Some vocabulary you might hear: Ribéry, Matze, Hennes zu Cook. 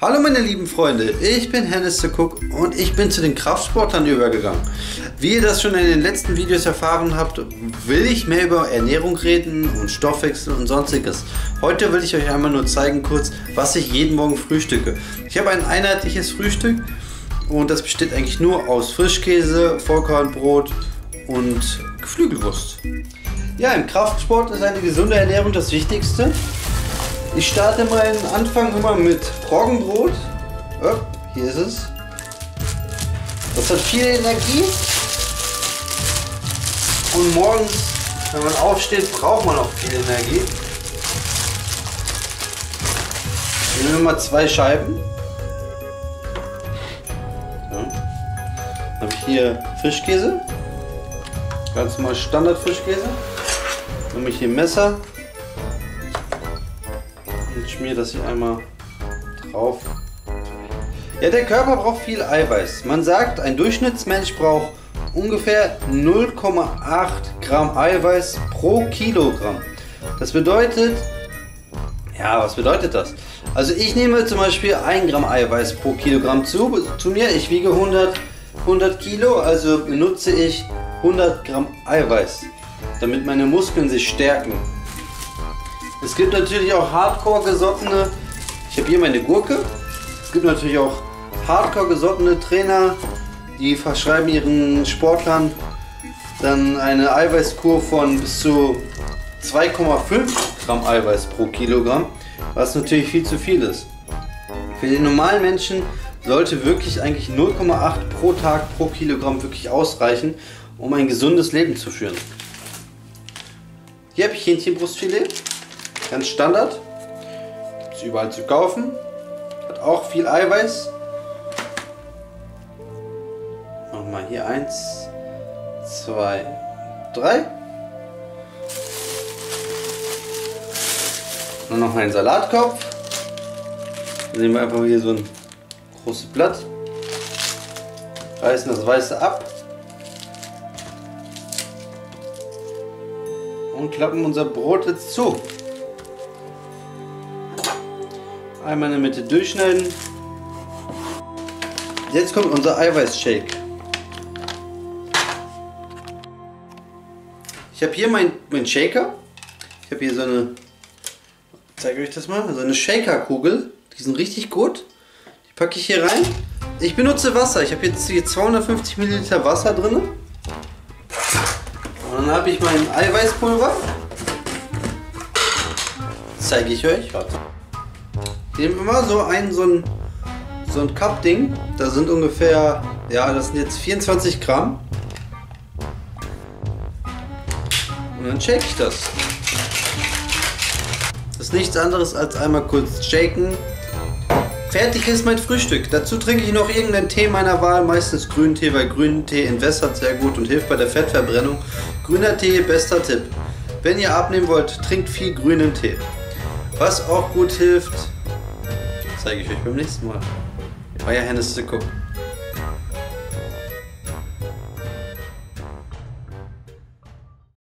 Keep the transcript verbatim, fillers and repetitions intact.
Hallo meine lieben Freunde, ich bin Hennes zu Cook und ich bin zu den Kraftsportlern übergegangen. Wie ihr das schon in den letzten Videos erfahren habt, will ich mehr über Ernährung reden und Stoffwechsel und sonstiges. Heute will ich euch einmal nur zeigen kurz, was ich jeden Morgen frühstücke. Ich habe ein einheitliches Frühstück und das besteht eigentlich nur aus Frischkäse, Vollkornbrot und Geflügelwurst. Ja, im Kraftsport ist eine gesunde Ernährung das Wichtigste. Ich starte meinen Anfang immer mit Roggenbrot. Oh, hier ist es. Das hat viel Energie. Und morgens, wenn man aufsteht, braucht man auch viel Energie. Ich nehme mal zwei Scheiben. So. Dann habe ich hier Frischkäse. Ganz normal Standard-Frischkäse. Dann nehme ich hier ein Messer. Ich schmier das hier einmal drauf. Ja, der Körper braucht viel Eiweiß. Man sagt, ein Durchschnittsmensch braucht ungefähr null Komma acht Gramm Eiweiß pro Kilogramm. Das bedeutet, ja, was bedeutet das? Also ich nehme zum Beispiel ein Gramm Eiweiß pro Kilogramm zu, zu mir. Ich wiege hundert Kilo, also benutze ich hundert Gramm Eiweiß, damit meine Muskeln sich stärken. Es gibt natürlich auch hardcore gesottene, ich habe hier meine Gurke, es gibt natürlich auch hardcore gesottene Trainer, die verschreiben ihren Sportlern dann eine Eiweißkur von bis zu zwei Komma fünf Gramm Eiweiß pro Kilogramm, was natürlich viel zu viel ist. Für den normalen Menschen sollte wirklich eigentlich null Komma acht pro Tag pro Kilogramm wirklich ausreichen, um ein gesundes Leben zu führen. Hier habe ich Hähnchenbrustfilet. Ganz Standard, gibt es überall zu kaufen, hat auch viel Eiweiß. Nochmal hier eins, zwei, drei. Dann noch einen Salatkopf. Dann nehmen wir einfach hier so ein großes Blatt, reißen das Weiße ab und klappen unser Brot jetzt zu. Einmal in der Mitte durchschneiden. Jetzt kommt unser Eiweißshake. Ich habe hier meinen mein Shaker. Ich habe hier so eine, ich zeige euch das mal, so eine Shakerkugel. Die sind richtig gut. Die packe ich hier rein. Ich benutze Wasser. Ich habe jetzt hier zweihundertfünfzig Milliliter Wasser drin. Und dann habe ich mein Eiweißpulver. Das zeige ich euch. Warte. Ich nehme immer so ein, so ein, so ein Cup-Ding, da sind ungefähr, ja, das sind jetzt vierundzwanzig Gramm. Und dann shake ich das. Das ist nichts anderes als einmal kurz shaken. Fertig ist mein Frühstück. Dazu trinke ich noch irgendeinen Tee meiner Wahl, meistens Grüntee, weil Grüntee entwässert sehr gut und hilft bei der Fettverbrennung. Grüner Tee, bester Tipp. Wenn ihr abnehmen wollt, trinkt viel grünen Tee. Was auch gut hilft, zeige ich euch beim nächsten Mal. Euer Hennes zu Cook.